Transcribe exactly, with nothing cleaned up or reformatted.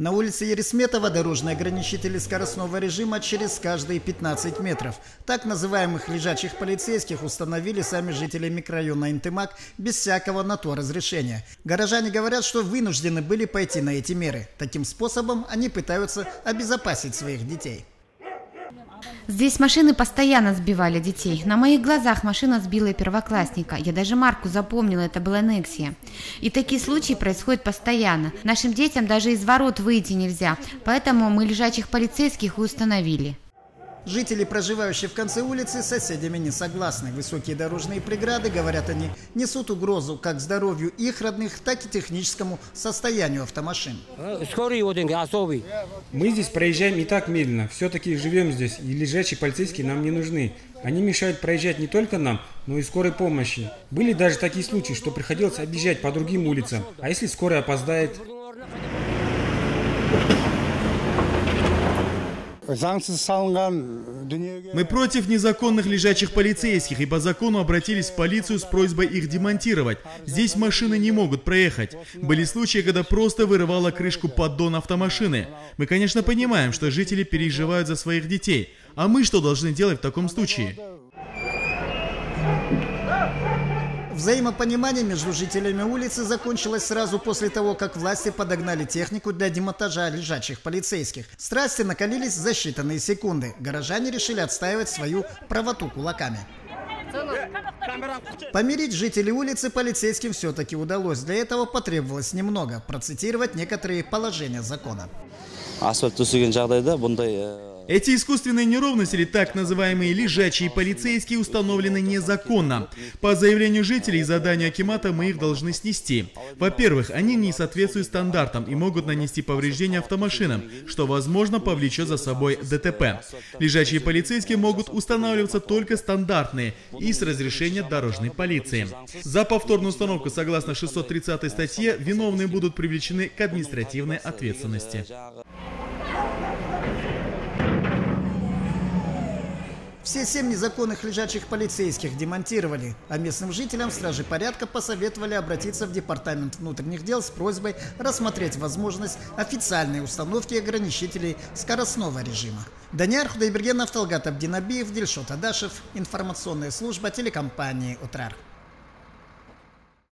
На улице Ересметова дорожные ограничители скоростного режима через каждые пятнадцать метров. Так называемых лежачих полицейских установили сами жители микрорайона Интымак без всякого на то разрешения. Горожане говорят, что вынуждены были пойти на эти меры. Таким способом они пытаются обезопасить своих детей. Здесь машины постоянно сбивали детей. На моих глазах машина сбила первоклассника. Я даже марку запомнила, это была Нексия. И такие случаи происходят постоянно. Нашим детям даже из ворот выйти нельзя. Поэтому мы лежачих полицейских и установили. Жители, проживающие в конце улицы, с соседями не согласны. Высокие дорожные преграды, говорят они, несут угрозу как здоровью их родных, так и техническому состоянию автомашин. Мы здесь проезжаем не так медленно. Все-таки живем здесь, и лежачие полицейские нам не нужны. Они мешают проезжать не только нам, но и скорой помощи. Были даже такие случаи, что приходилось объезжать по другим улицам. А если скорая опоздает? Мы против незаконных лежачих полицейских и по закону обратились в полицию с просьбой их демонтировать. Здесь машины не могут проехать. Были случаи, когда просто вырывало крышку поддон автомашины. Мы, конечно, понимаем, что жители переживают за своих детей. А мы что должны делать в таком случае? Взаимопонимание между жителями улицы закончилось сразу после того, как власти подогнали технику для демонтажа лежачих полицейских. Страсти накалились за считанные секунды. Горожане решили отстаивать свою правоту кулаками. Помирить жителей улицы полицейским все-таки удалось. Для этого потребовалось немного процитировать некоторые положения закона. Эти искусственные неровности, или так называемые лежачие полицейские, установлены незаконно. По заявлению жителей и заданию Акимата мы их должны снести. Во-первых, они не соответствуют стандартам и могут нанести повреждения автомашинам, что, возможно, повлечет за собой ДТП. Лежачие полицейские могут устанавливаться только стандартные и с разрешения дорожной полиции. За повторную установку, согласно шестьсот тридцатой статье, виновные будут привлечены к административной ответственности. Все семь незаконных лежачих полицейских демонтировали, а местным жителям стражи порядка посоветовали обратиться в Департамент внутренних дел с просьбой рассмотреть возможность официальной установки ограничителей скоростного режима. Даниар Худайбергенов, Талгат Абдинабиев, Дельшот Адашев, информационная служба телекомпании «Утрар».